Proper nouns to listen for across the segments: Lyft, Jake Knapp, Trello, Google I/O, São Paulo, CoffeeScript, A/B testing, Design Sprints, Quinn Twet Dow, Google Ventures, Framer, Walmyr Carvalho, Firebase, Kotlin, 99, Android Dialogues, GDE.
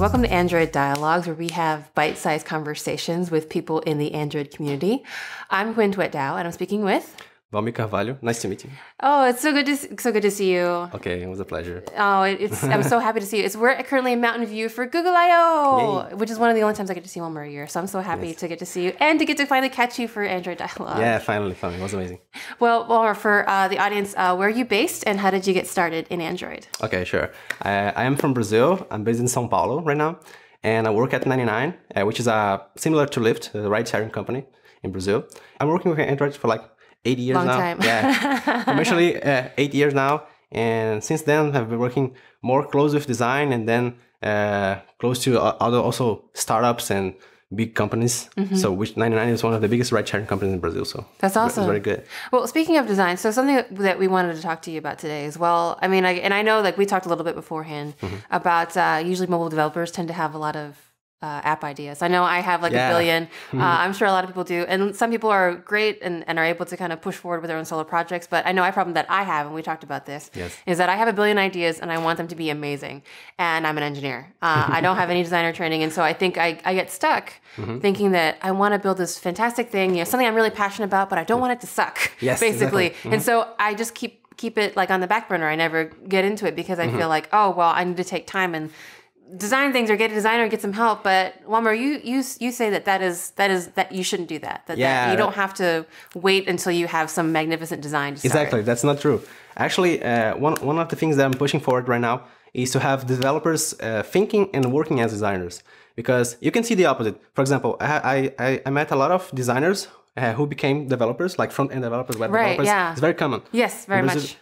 Welcome to Android Dialogues, where we have bite-sized conversations with people in the Android community. I'm Quinn Twet Dow, and I'm speaking with Walmyr Carvalho. Nice to meet you. Oh, it's so good to see you. Okay, it was a pleasure. Oh, I'm so happy to see you. We're currently in Mountain View for Google I/O, which is one of the only times I get to see Walmyr a year. So I'm so happy to get to see you and to get to finally catch you for Android Dialogue. Yeah, finally, it was amazing. Well, Walmyr, for the audience, where are you based and how did you get started in Android? Okay, sure. I am from Brazil. I'm based in São Paulo right now, and I work at 99, which is similar to Lyft, the ride-sharing company in Brazil. I'm working with Android for like 8 years now. Long time. Yeah, commercially 8 years now, and since then I've been working more close with design and then close to other also startups and big companies. Mm-hmm. So which 99 is one of the biggest ride-sharing companies in Brazil. So that's awesome. It's very good. Well, speaking of design, so something that we wanted to talk to you about today as well. I mean, I know like we talked a little bit beforehand about usually mobile developers tend to have a lot of app ideas. I know I have like a billion. I'm sure a lot of people do. And some people are great and are able to kind of push forward with their own solo projects. But I know a problem that I have, and we talked about this, is that I have a billion ideas and I want them to be amazing. And I'm an engineer. I don't have any designer training. And so I think I get stuck thinking that I want to build this fantastic thing, you know, something I'm really passionate about, but I don't want it to suck, basically. Exactly. And so I just keep it like on the back burner. I never get into it because I feel like, oh, well, I need to take time and design things or get a designer and get some help. But Walmyr, you say that you shouldn't do that. You don't have to wait until you have some magnificent design to start. Exactly, that's not true. Actually, one of the things that I'm pushing forward right now is to have developers thinking and working as designers, because you can see the opposite. For example, I met a lot of designers who became developers, like front-end developers, web developers. Yeah. It's very common. Yes, very much.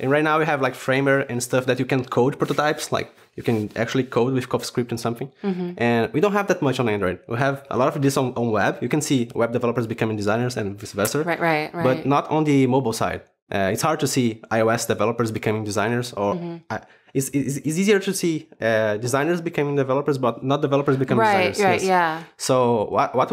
And right now we have like Framer and stuff that you can code prototypes, like you can actually code with CoffeeScript and something. And we don't have that much on Android. We have a lot of this on web. You can see web developers becoming designers and vice versa. Right. But not on the mobile side. It's hard to see iOS developers becoming designers, or it's easier to see designers becoming developers, but not developers becoming designers. So what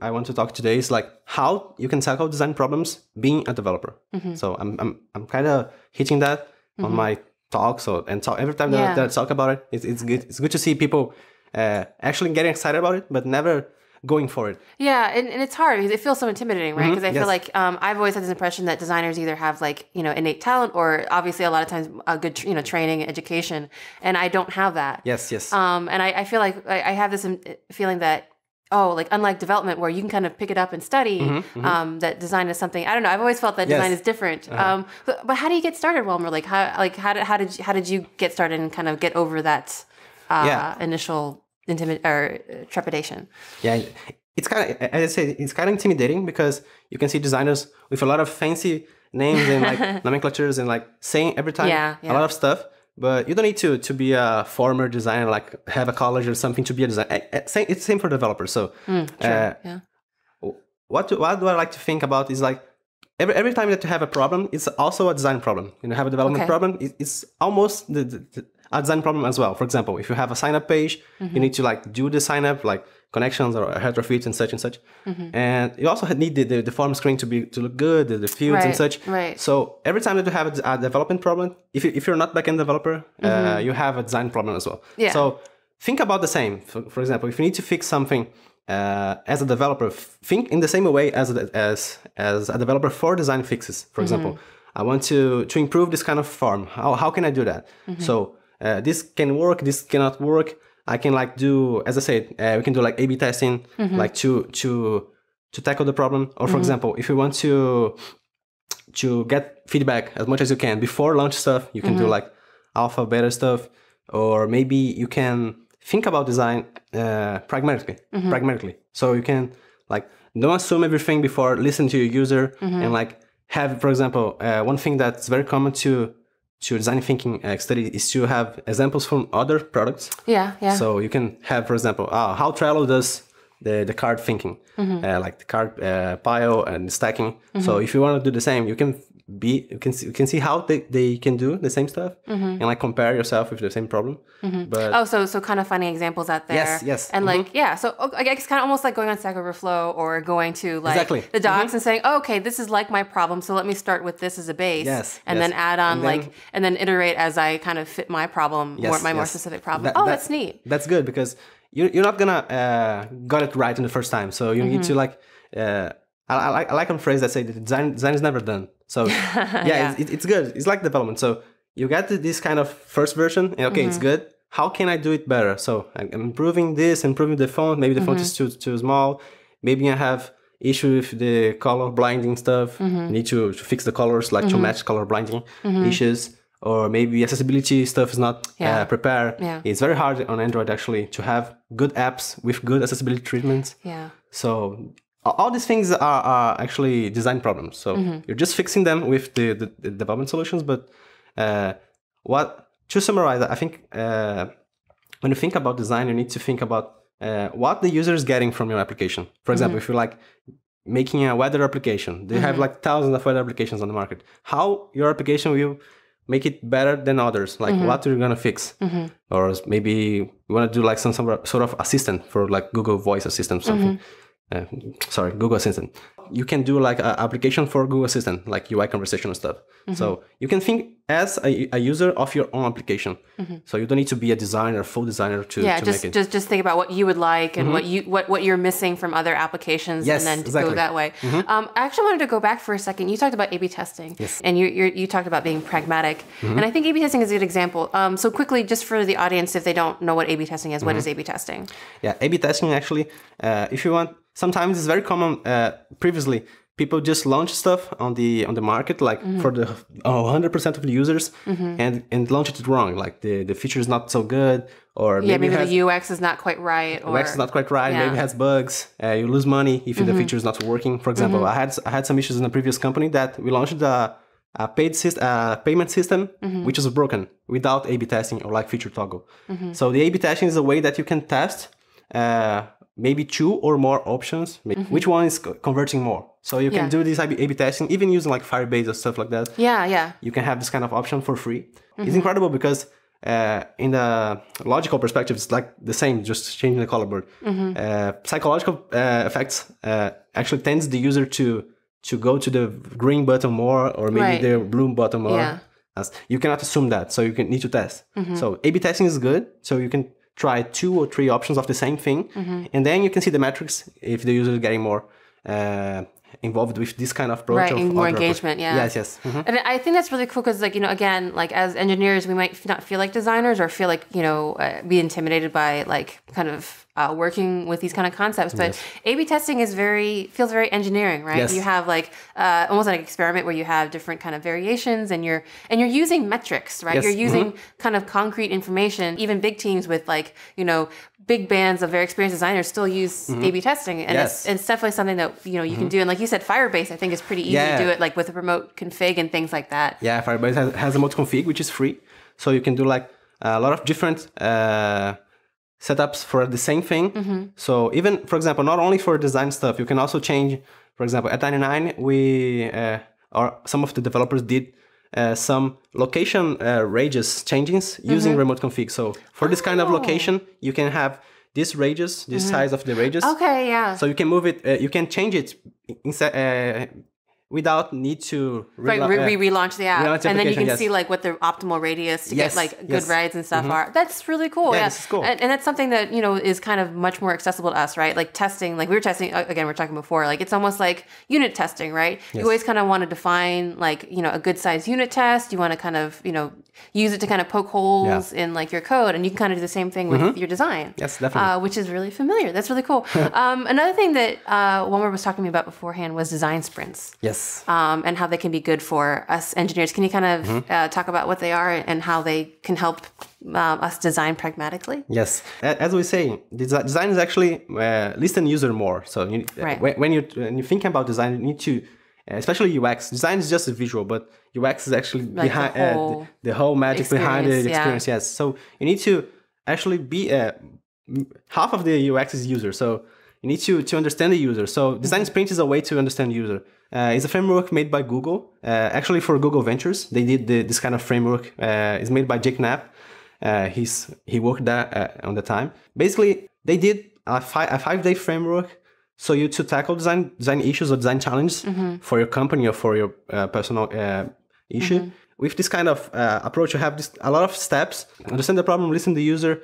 I want to talk today is like how you can tackle design problems being a developer. So I'm kind of hitting that on my talks, and every time that I talk about it, it's good. It's good to see people actually getting excited about it, but never going for it. Yeah, and it's hard because it feels so intimidating, right? Because I feel like I've always had this impression that designers either have like, you know, innate talent or obviously a lot of times a good, you know, training and education, and I don't have that. And I feel like I have this feeling that, oh, like unlike development where you can kind of pick it up and study, that design is something, I don't know, I've always felt that design is different. But how do you get started, Walmyr? Like how did you get started and kind of get over that initial trepidation? Yeah, it's kind of, as I said, it's kind of intimidating because you can see designers with a lot of fancy names and like nomenclatures and like saying every time a lot of stuff, but you don't need to be a former designer, like have a college or something to be a designer. It's same for developers. So what do I like to think about is like every time that you have a problem, it's also a design problem. You know, have a development problem, it's almost a design problem as well. For example, if you have a sign-up page, you need to like do the sign-up, like connections or retrofits and such and such. And you also need the form screen to look good, the fields and such. So every time that you have a development problem, if you're not backend developer, you have a design problem as well. So think about the same. For example, if you need to fix something as a developer, think in the same way as a developer for design fixes. For example, I want to improve this kind of form. How can I do that? So this can work, this cannot work. I can like do, as I said, we can do like A/B testing, like to tackle the problem. Or for example, if you want to get feedback as much as you can before launch stuff, you can do like alpha, beta stuff, or maybe you can think about design pragmatically. So you can like don't assume everything before, listen to your user, and like have, for example, one thing that's very common to design thinking study is to have examples from other products. So you can have, for example, how Trello does the card thinking, like the card pile and stacking. So if you want to do the same, you can be you can see how they can do the same stuff and like compare yourself with the same problem. But so kind of funny examples out there. Yes. And like so I guess it's kind of almost like going on Stack Overflow or going to like the docs and saying, oh, okay, this is like my problem, so let me start with this as a base. And then add on and then iterate as I kind of fit my problem, more specific problem. That's neat. That's good because you're not gonna got it right in the first time. So you need to like I like a phrase that say the design is never done. So it's good. It's like development. So you got this kind of first version, and okay, it's good. How can I do it better? So I'm improving this, improving the font. Maybe the font is too small. Maybe I have issue with the color blinding stuff. Need to fix the colors, like to match color blinding issues. Or maybe accessibility stuff is not prepared. It's very hard on Android actually to have good apps with good accessibility treatments. So all these things are actually design problems. So you're just fixing them with the development solutions. But to summarize, I think when you think about design, you need to think about what the user is getting from your application. For example, if you're like making a weather application, they have like thousands of weather applications on the market. How your application will make it better than others, like what are you gonna fix? Or maybe you wanna do like some sort of assistant for like Google Voice Assistant, something. Google Assistant. You can do like an application for Google Assistant, like UI conversational stuff. So you can think as a user of your own application. So you don't need to be a designer, full designer to make it. Just think about what you would like and what you're missing from other applications, and then go that way. I actually wanted to go back for a second. You talked about A/B testing, and you talked about being pragmatic, and I think A/B testing is a good example. So quickly, just for the audience, if they don't know what A/B testing is, what is A/B testing? Yeah, A/B testing actually, if you want. Sometimes it's very common. Previously, people just launch stuff on the market, like for the 100% of the users, and launch it wrong. Like the feature is not so good, or maybe the UX is not quite right. Or UX is not quite right. Maybe it has bugs. You lose money if the feature is not working. For example, I had some issues in a previous company that we launched a payment system which is broken without A/B testing or like feature toggle. So the A/B testing is a way that you can test. Maybe two or more options, which one is converting more. So you can do this A/B testing, even using like Firebase or stuff like that. You can have this kind of option for free. It's incredible because in the logical perspective, it's like the same, just changing the color board. Psychological effects actually tends the user to go to the green button more, or maybe the blue button more. You cannot assume that, so you need to test. So A/B testing is good, so you can try two or three options of the same thing, and then you can see the metrics if the user is getting more involved with this kind of approach. More engagement, And I think that's really cool because, like, again, like as engineers, we might not feel like designers or feel like, be intimidated by like kind of working with these kind of concepts. But A/B testing is feels very engineering, right? You have like almost like an experiment where you have different kind of variations and you're using metrics, right? You're using kind of concrete information. Even big teams with like, big bands of very experienced designers still use A/B testing, and it's definitely something that you can do. And like you said, Firebase I think is pretty easy to do it, like with a remote config and things like that. Yeah, Firebase has a remote config which is free, so you can do like a lot of different setups for the same thing. So even for example, not only for design stuff, you can also change. For example, at 99, we or some of the developers did some location radius changes using remote config. So for this kind of location, you can have this radius, this size of the radius. Okay, yeah. So you can move it, you can change it inside, without need to relaunch the app. And then you can see like what the optimal radius to get like good rides and stuff are. That's really cool. Yeah, this is cool. And that's something that, is kind of much more accessible to us, right? Like testing, like we were testing, again, we were talking before, like it's almost like unit testing, right? You always kind of want to define like, a good size unit test. You want to kind of, use it to kind of poke holes in like your code, and you can kind of do the same thing with your design. Yes, definitely. Which is really familiar. That's really cool. Another thing that Walmyr was talking to me about beforehand was design sprints. Yes. And how they can be good for us engineers. Can you kind of talk about what they are and how they can help us design pragmatically? Yes. As we say, design is actually listen user more. So you, when you're thinking about design, you need to, especially UX, design is just visual, but UX is actually like behind the whole magic behind the experience. Yes. So you need to actually be, half of the UX is user. So you need to understand the user. So design sprint is a way to understand the user. It's a framework made by Google, actually for Google Ventures. They did this kind of framework. It's made by Jake Knapp. He worked there on the time. Basically, they did a 5-day framework so you to tackle design issues or design challenges for your company or for your personal issue. With this kind of approach, you have a lot of steps. Understand the problem, listen to the user,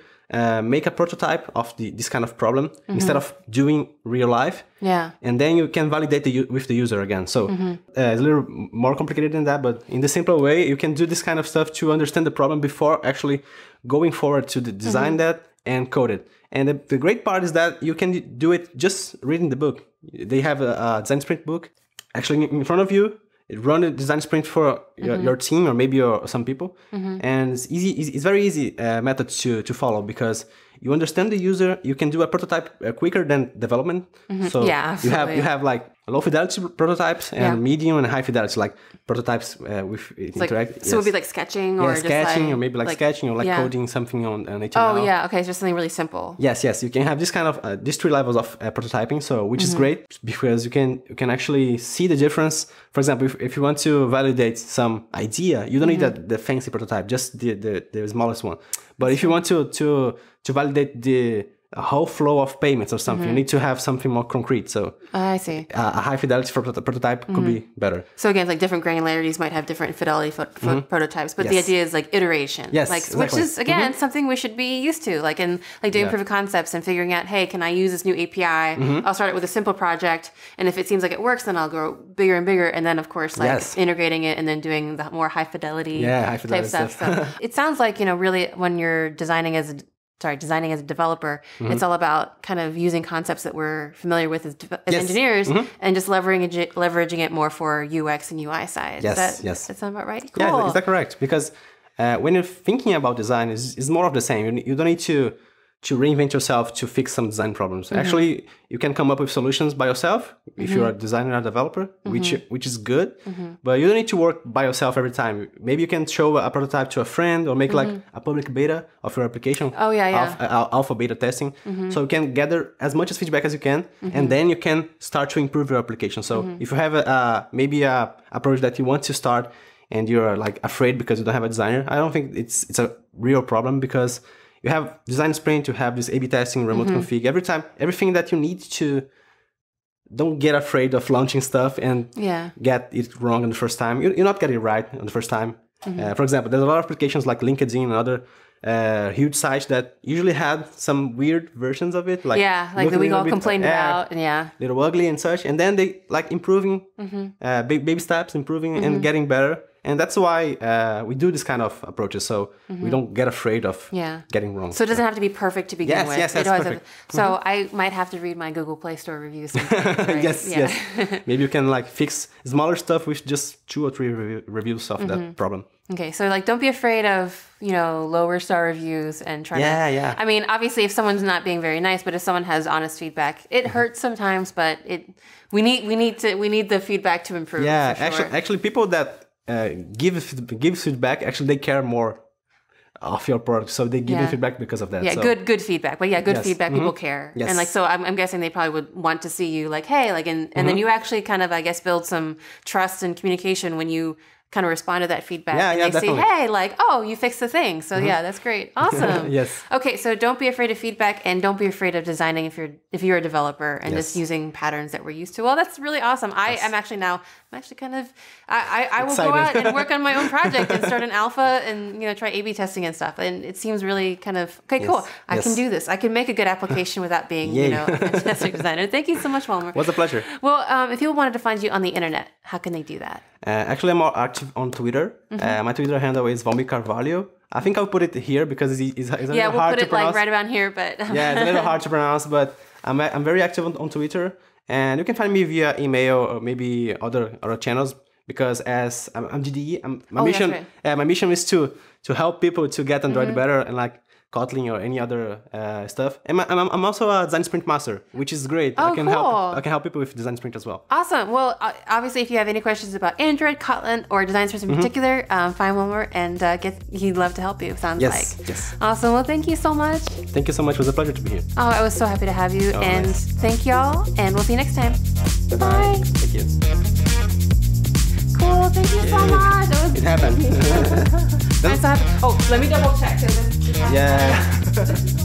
make a prototype of this kind of problem instead of doing real life. Yeah. And then you can validate with the user again. So it's a little more complicated than that, but in the simpler way, you can do this kind of stuff to understand the problem before actually going forward to the design that and code it. And the great part is that you can do it just reading the book. They have a design sprint book actually in front of you. Run a design sprint for your team or maybe some people, and it's easy. It's very easy method to follow because you understand the user. You can do a prototype quicker than development. So yeah, you have like low fidelity prototypes and medium and high fidelity, like prototypes with interact. Like, so it would be like sketching or sketching like, or maybe like sketching or like coding something on HTML. Oh yeah, okay, it's just something really simple. Yes, yes, you can have this kind of these 3 levels of prototyping, so which is great because you can actually see the difference. For example, if you want to validate some idea, you don't need the fancy prototype, just the smallest one. But if you want to validate the whole flow of payments or something, you need to have something more concrete. So I see. A high fidelity for prototype could be better. So again, like different granularities might have different fidelity for prototypes, but the idea is like iteration, like, exactly. Which is again something we should be used to, like in like doing proof of concepts and figuring out, hey, can I use this new API? I'll start it with a simple project, and if it seems like it works, then I'll go bigger and bigger, and then of course like integrating it and then doing the more high fidelity, type stuff. So it sounds like, you know, really when you're designing as a developer, it's all about kind of using concepts that we're familiar with as engineers and just leveraging it more for UX and UI side. Yes, Does that sound about right? Cool. Yeah, is that correct? Because when you're thinking about design, it's more of the same. You don't need to reinvent yourself to fix some design problems. Actually, you can come up with solutions by yourself if you're a designer or developer, which is good, but you don't need to work by yourself every time. Maybe you can show a prototype to a friend or make like a public beta of your application. Oh, yeah, yeah. Alpha beta testing. So you can gather as much as feedback as you can, and then you can start to improve your application. So if you have maybe a project that you want to start and you're like afraid because you don't have a designer, I don't think it's a real problem because you have design sprint, you have this A/B testing, remote config. Every time, everything that you need to, don't get afraid of launching stuff and get it wrong on the first time. You're not getting it right on the first time. For example, there's a lot of applications like LinkedIn and other huge sites that usually had some weird versions of it. Like that we all complained about. Little ugly and such. And then they like improving, baby steps, improving and getting better. And that's why we do this kind of approaches, so we don't get afraid of getting wrong. So it doesn't have to be perfect to begin with. Yes, yes, perfect. So I might have to read my Google Play Store reviews. Right? yes. Maybe you can like fix smaller stuff with just 2 or 3 reviews of that problem. Okay, so like don't be afraid of, you know, lower star reviews and try to... Yeah, yeah. I mean, obviously if someone's not being very nice, but if someone has honest feedback, it hurts sometimes, but we need the feedback to improve. Yeah, for sure. actually people that give feedback, actually they care more of your product, so they give you feedback because of that. Yeah, so good feedback. But yeah, good feedback, people care. Yes. And like, so I'm guessing they probably would want to see you like, hey, like, and then you actually kind of, I guess, build some trust and communication when you kind of respond to that feedback. Yeah, and they see, hey, like, oh, you fixed the thing. So yeah, that's great. Awesome. Okay, so don't be afraid of feedback and don't be afraid of designing if you're a developer and just using patterns that we're used to. Well, that's really awesome. I am actually now, I'm actually kind of, I will go out and work on my own project and start an alpha and, you know, try A/B testing and stuff. And it seems really kind of, okay, cool. I can do this. I can make a good application without being, you know, a fantastic designer. Thank you so much, Walmyr. What's a pleasure. Well, if people wanted to find you on the internet, how can they do that? Actually, I'm more active on Twitter. My Twitter handle is Walmyr Carvalho. I think I'll put it here because it's a little hard to pronounce. Yeah, we'll put it like right around here, but... yeah, it's a little hard to pronounce, but I'm very active on Twitter. And you can find me via email or maybe other channels because as I'm GDE, my mission is to help people to get Android better and like Kotlin or any other stuff. And I'm also a design sprint master, which is great. Oh, I can help people with design sprint as well. Awesome. Well, obviously, if you have any questions about Android, Kotlin, or design sprints in particular, find Walmyr and he'd love to help you, sounds like. Yes. Awesome. Well, thank you so much. Thank you so much. It was a pleasure to be here. Oh, I was so happy to have you. Oh, and nice. Thank y'all. And we'll see you next time. Bye-bye. Thank you. cool. Thank you so much. It happened. Let me double check. Yeah.